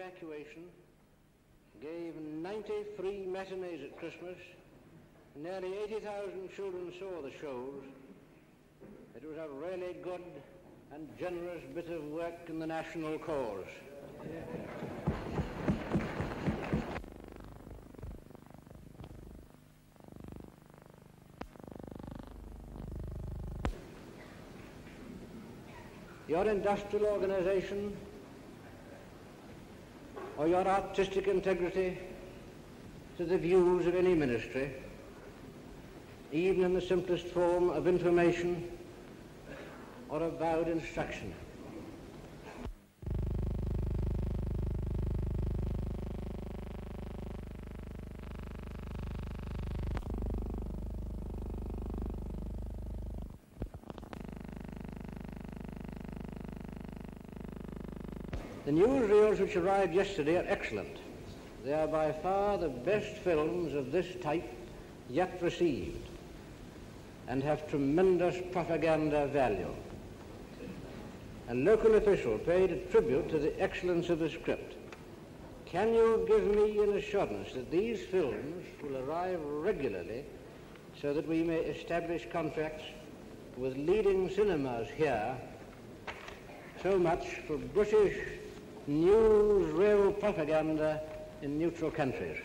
evacuation, gave 90 free matinees at Christmas. Nearly 80,000 children saw the shows. It was a really good and generous bit of work in the national cause. Your industrial organization or your artistic integrity to the views of any ministry, even in the simplest form of information or avowed instruction. The newsreels which arrived yesterday are excellent. They are by far the best films of this type yet received and have tremendous propaganda value. A local official paid a tribute to the excellence of the script. Can you give me an assurance that these films will arrive regularly so that we may establish contracts with leading cinemas here? So much for British newsreel propaganda in neutral countries.